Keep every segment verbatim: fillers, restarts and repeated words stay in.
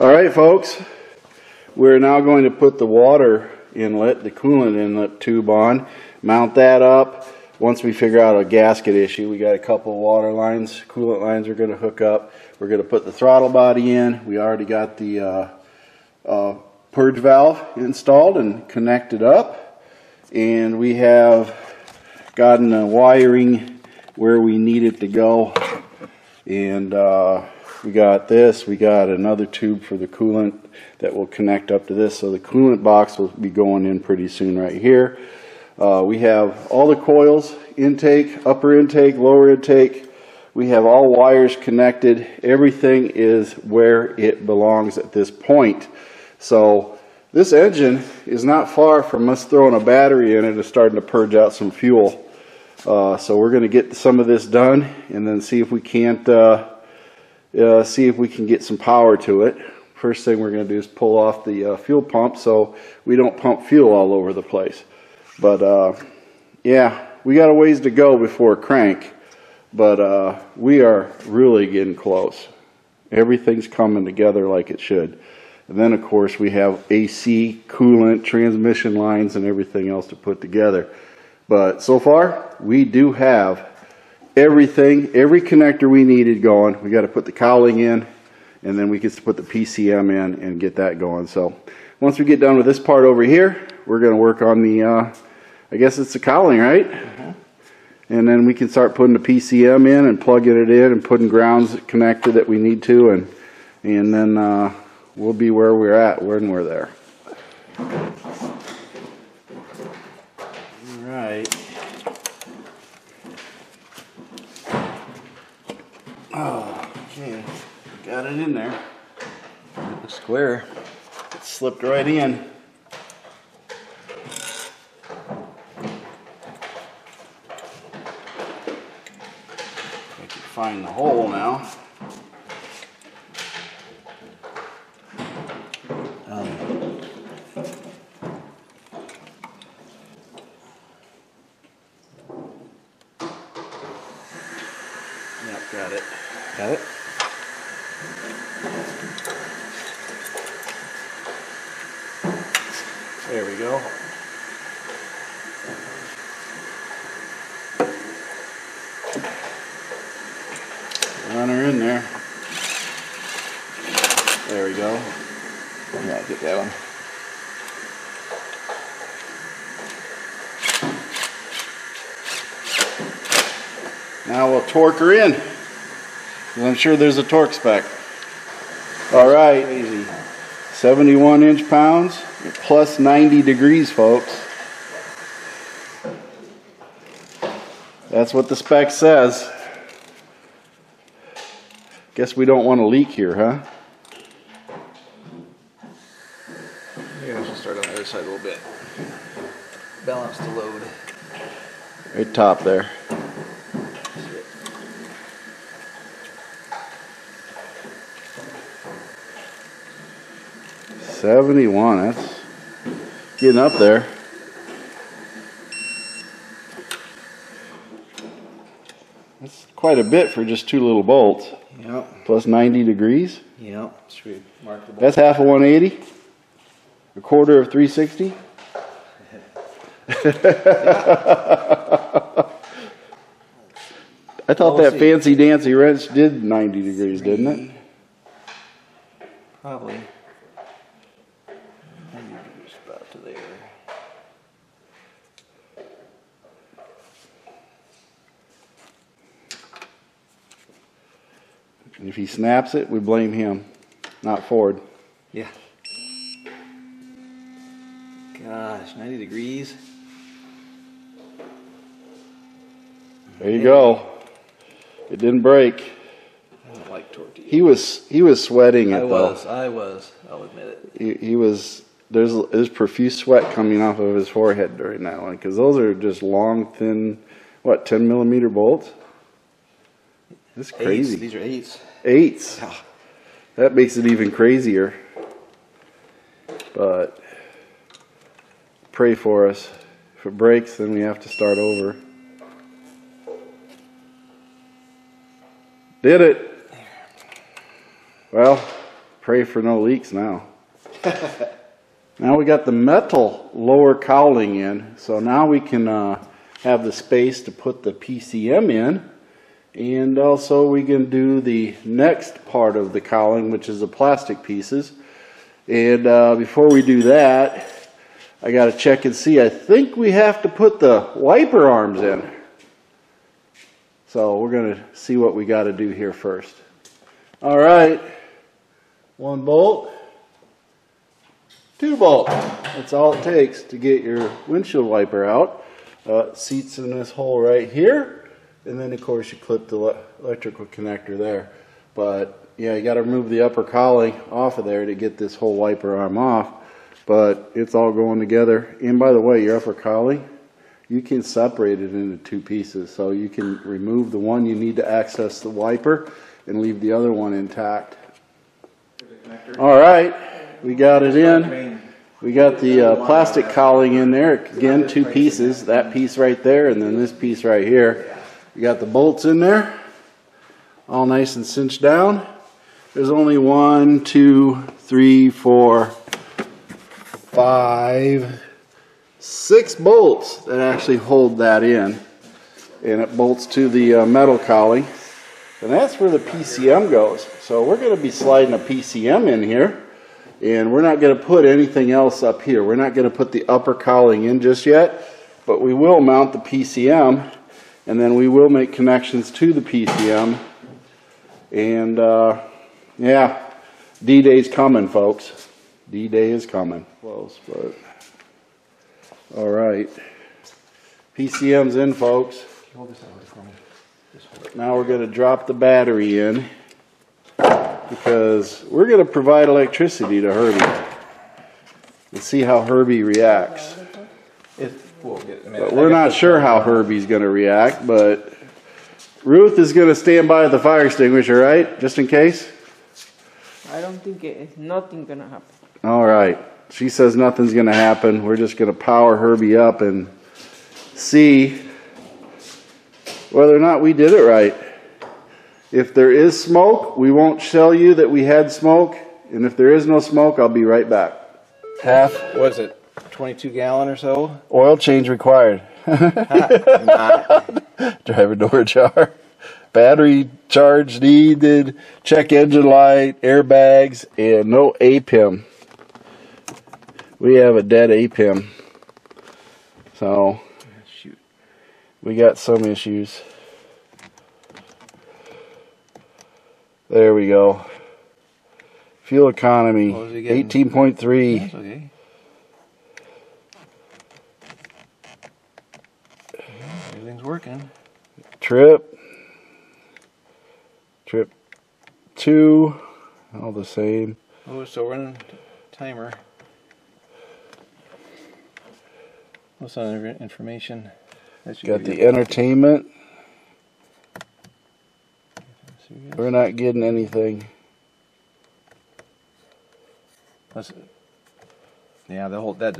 All right, folks, we're now going to put the water inlet, the coolant inlet tube on, mount that up. Once we figure out a gasket issue, we got a couple of water lines, coolant lines are going to hook up. We're going to put the throttle body in. We already got the uh, uh, purge valve installed and connected up. And we have gotten the wiring where we need it to go. And uh, we got this. We got another tube for the coolant that will connect up to this. So the coolant box will be going in pretty soon right here. Uh, we have all the coils, intake, upper intake, lower intake. We have all wires connected. Everything is where it belongs at this point. So this engine is not far from us throwing a battery in it and starting to purge out some fuel. Uh, so we're going to get some of this done and then see if we can't uh, uh, see if we can get some power to it. First thing we're going to do is pull off the uh, fuel pump so we don't pump fuel all over the place. But uh, yeah, we got a ways to go before crank, but uh, we are really getting close. Everything's coming together like it should. And then of course we have A C, coolant, transmission lines, and everything else to put together. But so far, we do have everything, every connector we needed going. We got to put the cowling in, and then we can put the P C M in and get that going. So once we get done with this part over here, we're going to work on the, uh, I guess it's the cowling, right? Uh-huh. And then we can start putting the P C M in and plugging it in and putting grounds connected that we need to, and and then uh, we'll be where we're at when we're there. All right. Oh, okay. Got it in there. It looks square. It slipped right in. Find the hole now. Um, yep, got it. Got it? There we go. Run her in there. There we go. Yeah, get that one. Now we'll torque her in. I'm sure there's a torque spec. All right, easy. seventy-one inch pounds, plus ninety degrees, folks. That's what the spec says. Guess we don't want to leak here, huh? Yeah, we should start on the other side a little bit. Balance the load. Right top there. seventy-one, that's getting up there. That's quite a bit for just two little bolts. Yep. Plus ninety degrees. Yep. Sweet. Mark the bolt. That's half of one eighty. A quarter of three sixty. I thought we'll that see. Fancy dancy wrench did ninety degrees, Three. Didn't it? Probably. ninety degrees about to there. And if he snaps it, we blame him, not Ford. Yeah. Gosh, ninety degrees. There you go. It didn't break. I don't like tortillas. He was he was sweating it though. I was. I was. I'll admit it. He, he was. There's there's profuse sweat coming off of his forehead during that one because those are just long, thin, what, ten millimeter bolts. That's crazy. Eights. These are eights. Eights. Yeah. That makes it even crazier. But pray for us. If it breaks, then we have to start over. Did it. Well, Pray for no leaks now. Now we got the metal lower cowling in, so now we can uh, have the space to put the P C M in, and also we can do the next part of the cowling, which is the plastic pieces. And uh, before we do that, I gotta check and see. I think we have to put the wiper arms in. So we're gonna see what we gotta do here first. All right, one bolt, two bolt. That's all it takes to get your windshield wiper out. Uh, seats in this hole right here, and then of course you clip the le electrical connector there. But yeah, you gotta remove the upper cowling off of there to get this whole wiper arm off. But it's all going together. And by the way, your upper cowling, you can separate it into two pieces. So you can remove the one you need to access the wiper and leave the other one intact. All right, we got it in. We got the uh, plastic cowling in there. Again, two pieces, that piece right there and then this piece right here. You got the bolts in there, all nice and cinched down. There's only one, two, three, four, five, six bolts that actually hold that in, and it bolts to the uh, metal cowling, and that's where the P C M goes. So we're going to be sliding a P C M in here, and we're not going to put anything else up here. We're not going to put the upper cowling in just yet, but we will mount the P C M, and then we will make connections to the P C M. And uh, yeah, D-Day's coming, folks. D-Day is coming. Close, but all right. P C M's in, folks. Now we're going to drop the battery in because we're going to provide electricity to Herbie and see how Herbie reacts. But we're not sure how Herbie's going to react, but Ruth is going to stand by the fire extinguisher, right? Just in case? I don't think it's nothing going to happen. All right. She says nothing's going to happen. We're just going to power Herbie up and see whether or not we did it right. If there is smoke, we won't tell you that we had smoke. And if there is no smoke, I'll be right back. Half, what is it, twenty-two gallon or so? Oil change required. Driver door jar. Battery charge needed. Check engine light, airbags, and no A P I M. We have a dead A P I M, so shoot, we got some issues. There we go. Fuel economy eighteen point three. That's okay. Everything's working. Trip, trip two, all the same. Oh, so running timer. What's on the information? Got the entertainment. We're not getting anything. That's, yeah, the whole that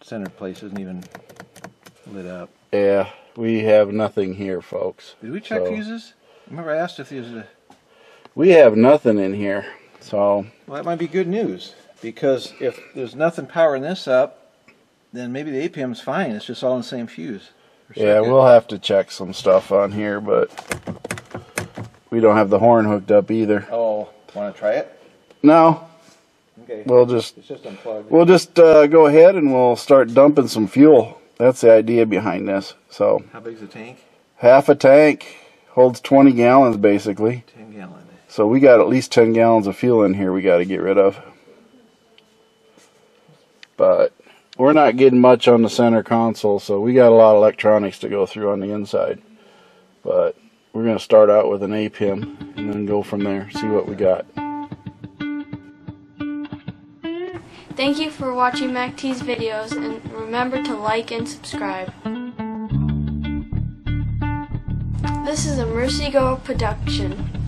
center place isn't even lit up. Yeah, we have nothing here, folks. Did we check so, fuses? Remember, I asked if these are. We have nothing in here, so. Well, that might be good news because if there's nothing powering this up, then maybe the A P M's fine. It's just all in the same fuse. Yeah, we'll have to check some stuff on here, but we don't have the horn hooked up either. Oh, want to try it? No. Okay. We'll just, it's just unplugged. We'll just uh, go ahead and we'll start dumping some fuel. That's the idea behind this. So. How big's the tank? Half a tank. Holds twenty gallons, basically. ten gallon. So we got at least ten gallons of fuel in here we got to get rid of. But we're not getting much on the center console, so we got a lot of electronics to go through on the inside. But we're going to start out with an A P I M and then go from there, see what we got. Thank you for watching MacT's videos, and remember to like and subscribe. This is a MercyGirl production.